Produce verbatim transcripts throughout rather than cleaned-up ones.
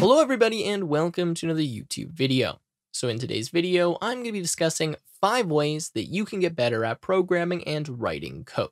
Hello everybody and welcome to another YouTube video. So in today's video, I'm going to be discussing five ways that you can get better at programming and writing code.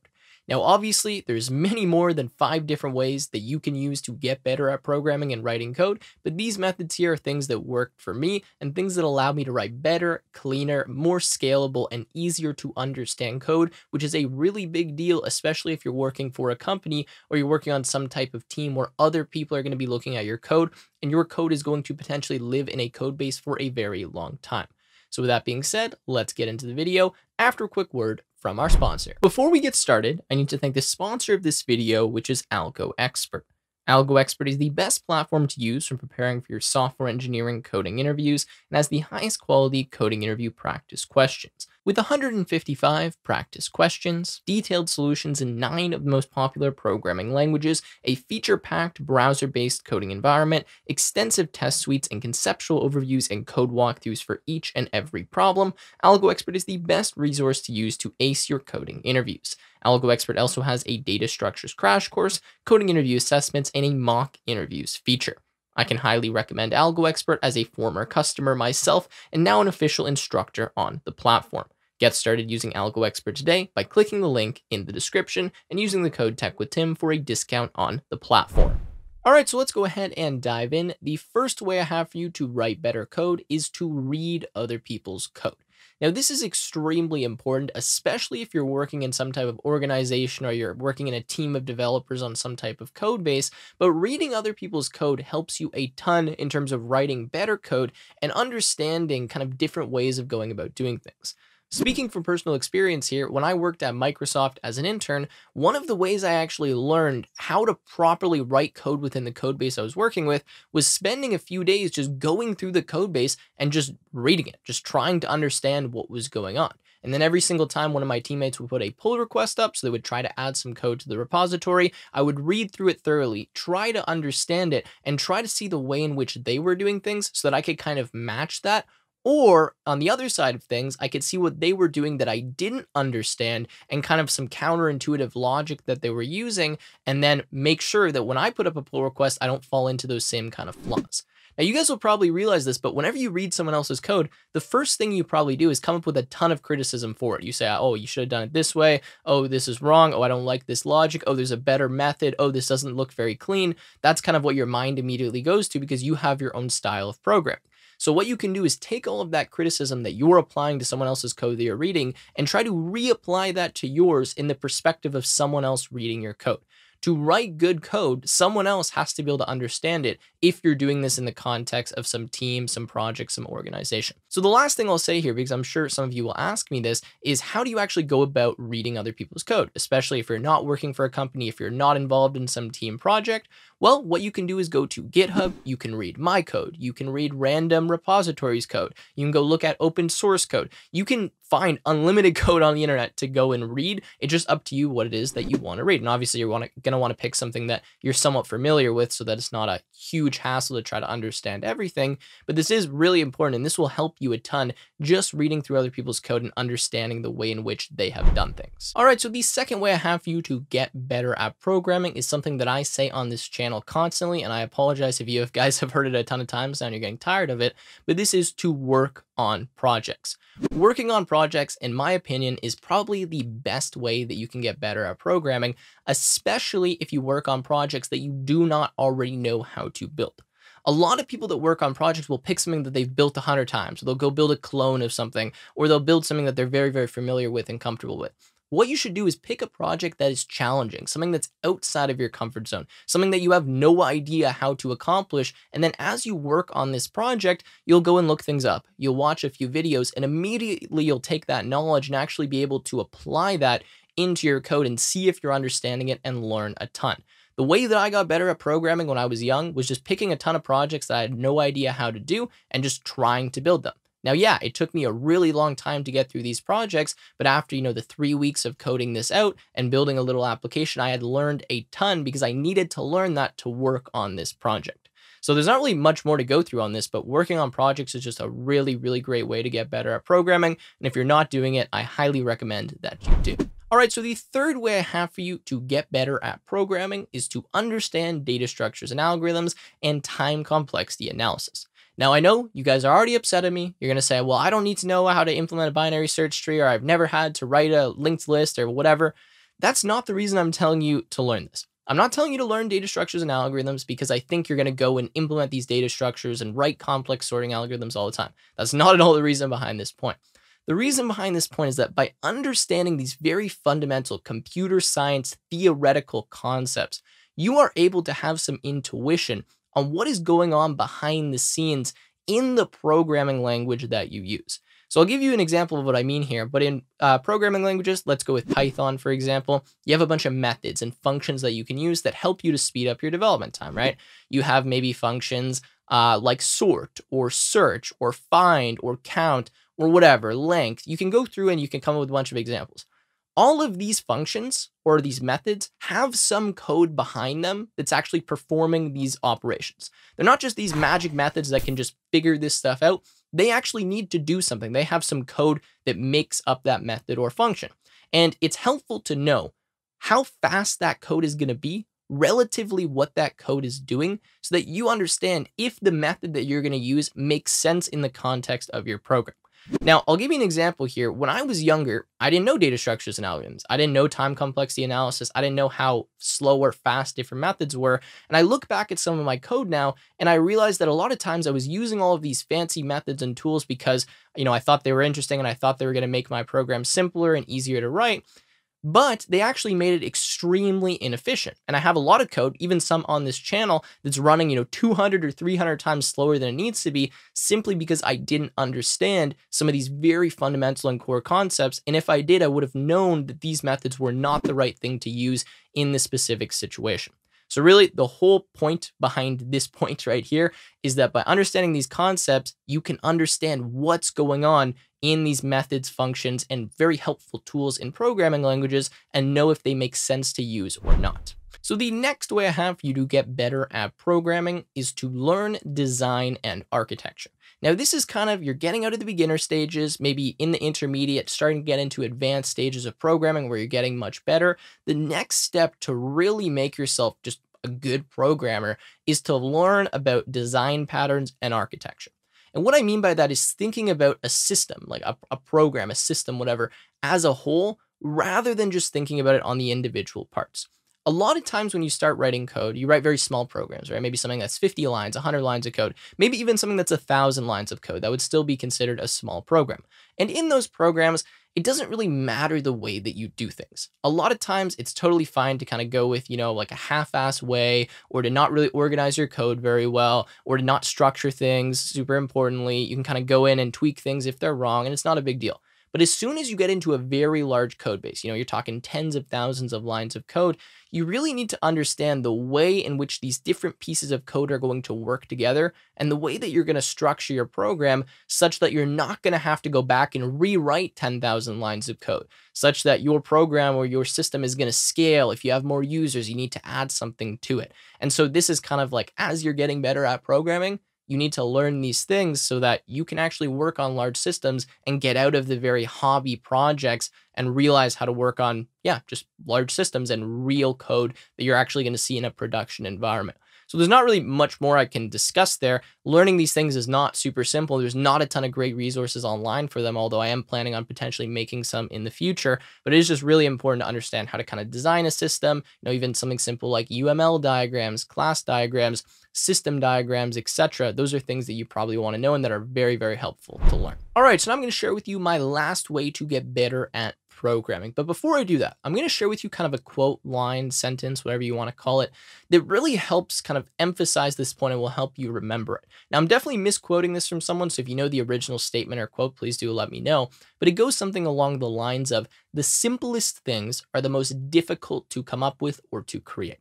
Now, obviously, there's many more than five different ways that you can use to get better at programming and writing code, but these methods here are things that worked for me and things that allow me to write better, cleaner, more scalable, and easier to understand code, which is a really big deal, especially if you're working for a company or you're working on some type of team where other people are going to be looking at your code and your code is going to potentially live in a code base for a very long time. So with that being said, let's get into the video after a quick word from our sponsor. Before we get started, I need to thank the sponsor of this video, which is AlgoExpert. AlgoExpert is the best platform to use when preparing for your software engineering coding interviews and has the highest quality coding interview practice questions. With one hundred fifty-five practice questions, detailed solutions in nine of the most popular programming languages, a feature-packed browser-based coding environment, extensive test suites and conceptual overviews and code walkthroughs for each and every problem, AlgoExpert is the best resource to use to ace your coding interviews. AlgoExpert also has a data structures crash course, coding interview assessments, and a mock interviews feature. I can highly recommend AlgoExpert as a former customer myself and now an official instructor on the platform. Get started using AlgoExpert today by clicking the link in the description and using the code TechWithTim for a discount on the platform. All right, so let's go ahead and dive in. The first way I have for you to write better code is to read other people's code. Now, this is extremely important, especially if you're working in some type of organization or you're working in a team of developers on some type of code base, but reading other people's code helps you a ton in terms of writing better code and understanding kind of different ways of going about doing things. Speaking from personal experience here, when I worked at Microsoft as an intern, one of the ways I actually learned how to properly write code within the code base I was working with was spending a few days just going through the code base and just reading it, just trying to understand what was going on. And then every single time one of my teammates would put a pull request up, so they would try to add some code to the repository, I would read through it thoroughly, try to understand it, and try to see the way in which they were doing things so that I could kind of match that. Or on the other side of things, I could see what they were doing that I didn't understand and kind of some counterintuitive logic that they were using, and then make sure that when I put up a pull request, I don't fall into those same kind of flaws. Now, you guys will probably realize this, but whenever you read someone else's code, the first thing you probably do is come up with a ton of criticism for it. You say, oh, you should have done it this way. Oh, this is wrong. Oh, I don't like this logic. Oh, there's a better method. Oh, this doesn't look very clean. That's kind of what your mind immediately goes to because you have your own style of programming. So what you can do is take all of that criticism that you're applying to someone else's code that you're reading and try to reapply that to yours in the perspective of someone else reading your code. To write good code, someone else has to be able to understand it if you're doing this in the context of some team, some project, some organization. So the last thing I'll say here, because I'm sure some of you will ask me this, is how do you actually go about reading other people's code, especially if you're not working for a company, if you're not involved in some team project? Well, what you can do is go to GitHub, you can read my code, you can read random repositories code, you can go look at open source code, you can find unlimited code on the internet to go and read. It's just up to you what it is that you want to read. And obviously you're going to want to pick something that you're somewhat familiar with so that it's not a huge hassle to try to understand everything. But this is really important and this will help you a ton just reading through other people's code and understanding the way in which they have done things. All right, so the second way I have for you to get better at programming is something that I say on this channel constantly, and I apologize if you if guys have heard it a ton of times now and you're getting tired of it, but this is to work on projects. Working on projects, in my opinion, is probably the best way that you can get better at programming, especially if you work on projects that you do not already know how to build. A lot of people that work on projects will pick something that they've built a hundred times. They'll go build a clone of something, or they'll build something that they're very, very familiar with and comfortable with. What you should do is pick a project that is challenging, something that's outside of your comfort zone, something that you have no idea how to accomplish. And then as you work on this project, you'll go and look things up. You'll watch a few videos and immediately you'll take that knowledge and actually be able to apply that into your code and see if you're understanding it and learn a ton. The way that I got better at programming when I was young was just picking a ton of projects that I had no idea how to do and just trying to build them. Now, yeah, it took me a really long time to get through these projects, but after, you know, the three weeks of coding this out and building a little application, I had learned a ton because I needed to learn that to work on this project. So there's not really much more to go through on this, but working on projects is just a really, really great way to get better at programming. And if you're not doing it, I highly recommend that you do. All right, so the third way I have for you to get better at programming is to understand data structures and algorithms and time complexity analysis. Now, I know you guys are already upset at me. You're going to say, well, I don't need to know how to implement a binary search tree, or I've never had to write a linked list or whatever. That's not the reason I'm telling you to learn this. I'm not telling you to learn data structures and algorithms because I think you're going to go and implement these data structures and write complex sorting algorithms all the time. That's not at all the reason behind this point. The reason behind this point is that by understanding these very fundamental computer science theoretical concepts, you are able to have some intuition on what is going on behind the scenes in the programming language that you use. So I'll give you an example of what I mean here, but in uh, programming languages, let's go with Python, for example, you have a bunch of methods and functions that you can use that help you to speed up your development time, right? You have maybe functions uh, like sort or search or find or count or whatever, length. You can go through and you can come up with a bunch of examples. All of these functions or these methods have some code behind them that's actually performing these operations. They're not just these magic methods that can just figure this stuff out. They actually need to do something. They have some code that makes up that method or function. And it's helpful to know how fast that code is going to be, relatively what that code is doing, so that you understand if the method that you're going to use makes sense in the context of your program. Now, I'll give you an example here. When I was younger, I didn't know data structures and algorithms. I didn't know time complexity analysis. I didn't know how slow or fast different methods were. And I look back at some of my code now, and I realized that a lot of times I was using all of these fancy methods and tools because, you know, I thought they were interesting and I thought they were going to make my program simpler and easier to write, but they actually made it extremely inefficient. And I have a lot of code, even some on this channel, that's running, you know, two hundred or three hundred times slower than it needs to be, simply because I didn't understand some of these very fundamental and core concepts. And if I did, I would have known that these methods were not the right thing to use in this specific situation. So really, the whole point behind this point right here is that by understanding these concepts, you can understand what's going on in these methods, functions, and very helpful tools in programming languages, and know if they make sense to use or not. So the next way I have for you to get better at programming is to learn design and architecture. Now, this is kind of, you're getting out of the beginner stages, maybe in the intermediate, starting to get into advanced stages of programming where you're getting much better. The next step to really make yourself just a good programmer is to learn about design patterns and architecture. And what I mean by that is thinking about a system, like a, a program, a system, whatever, as a whole, rather than just thinking about it on the individual parts. A lot of times when you start writing code, you write very small programs, right? Maybe something that's fifty lines, one hundred lines of code, maybe even something that's one thousand lines of code. That would still be considered a small program. And in those programs, it doesn't really matter the way that you do things. A lot of times it's totally fine to kind of go with, you know, like a half-ass way, or to not really organize your code very well, or to not structure things super importantly. You can kind of go in and tweak things if they're wrong, and it's not a big deal. But as soon as you get into a very large code base, you know, you're talking tens of thousands of lines of code, you really need to understand the way in which these different pieces of code are going to work together, and the way that you're going to structure your program such that you're not going to have to go back and rewrite ten thousand lines of code, such that your program or your system is going to scale. If you have more users, you need to add something to it. And so this is kind of like, as you're getting better at programming, you need to learn these things so that you can actually work on large systems and get out of the very hobby projects and realize how to work on, yeah, just large systems and real code that you're actually going to see in a production environment. So there's not really much more I can discuss there. Learning these things is not super simple. There's not a ton of great resources online for them, although I am planning on potentially making some in the future. But it is just really important to understand how to kind of design a system, you know, even something simple like U M L diagrams, class diagrams, system diagrams, et cetera. Those are things that you probably want to know and that are very, very helpful to learn. All right, so now I'm going to share with you my last way to get better at programming. But before I do that, I'm going to share with you kind of a quote, line, sentence, whatever you want to call it, that really helps kind of emphasize this point and will help you remember it. Now, I'm definitely misquoting this from someone, so if you know the original statement or quote, please do let me know. But it goes something along the lines of, the simplest things are the most difficult to come up with or to create.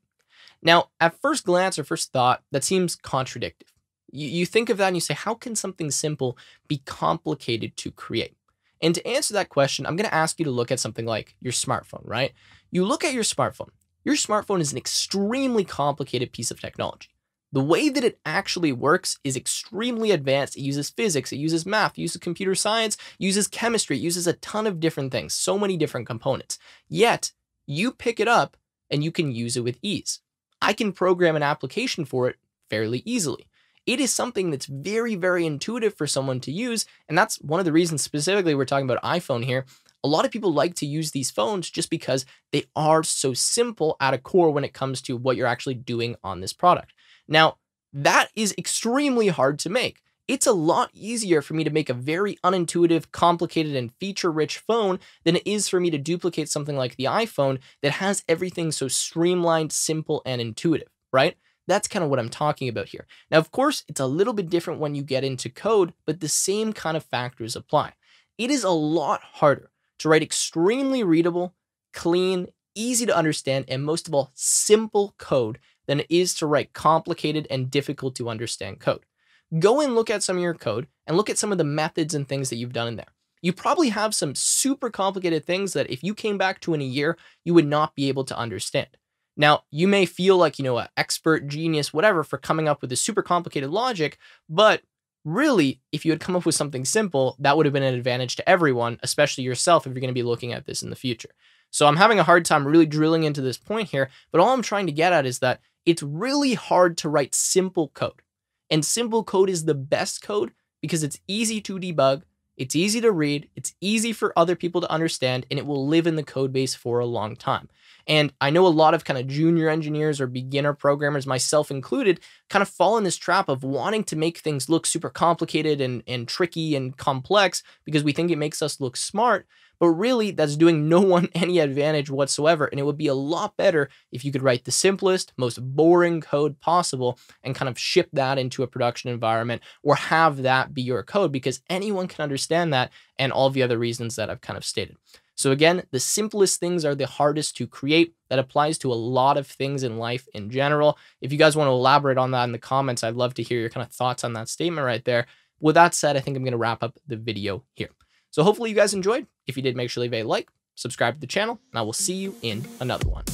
Now, at first glance or first thought, that seems contradictory. You, you think of that and you say, how can something simple be complicated to create? And to answer that question, I'm going to ask you to look at something like your smartphone, right? You look at your smartphone. Your smartphone is an extremely complicated piece of technology. The way that it actually works is extremely advanced. It uses physics, it uses math, it uses computer science, it uses chemistry, it uses a ton of different things, so many different components. Yet, you pick it up and you can use it with ease. I can program an application for it fairly easily. It is something that's very, very intuitive for someone to use, and that's one of the reasons specifically we're talking about iPhone here. A lot of people like to use these phones just because they are so simple at a core when it comes to what you're actually doing on this product. Now, that is extremely hard to make. It's a lot easier for me to make a very unintuitive, complicated, and feature-rich phone than it is for me to duplicate something like the iPhone that has everything so streamlined, simple, and intuitive, right? That's kind of what I'm talking about here. Now, of course, it's a little bit different when you get into code, but the same kind of factors apply. It is a lot harder to write extremely readable, clean, easy to understand, and most of all, simple code than it is to write complicated and difficult to understand code. Go and look at some of your code and look at some of the methods and things that you've done in there. You probably have some super complicated things that if you came back to in a year, you would not be able to understand. Now, you may feel like, you know, an expert, genius, whatever, for coming up with this super complicated logic, but really, if you had come up with something simple, that would have been an advantage to everyone, especially yourself if you're going to be looking at this in the future. So I'm having a hard time really drilling into this point here, but all I'm trying to get at is that it's really hard to write simple code. And simple code is the best code because it's easy to debug, it's easy to read, it's easy for other people to understand, and it will live in the code base for a long time. And I know a lot of kind of junior engineers or beginner programmers, myself included, kind of fall in this trap of wanting to make things look super complicated and, and tricky and complex because we think it makes us look smart, but really that's doing no one any advantage whatsoever. And it would be a lot better if you could write the simplest, most boring code possible and kind of ship that into a production environment or have that be your code because anyone can understand that and all the other reasons that I've kind of stated. So again, the simplest things are the hardest to create. That applies to a lot of things in life in general. If you guys want to elaborate on that in the comments, I'd love to hear your kind of thoughts on that statement right there. With that said, I think I'm going to wrap up the video here. So hopefully you guys enjoyed. If you did, make sure to leave a like, subscribe to the channel, and I will see you in another one.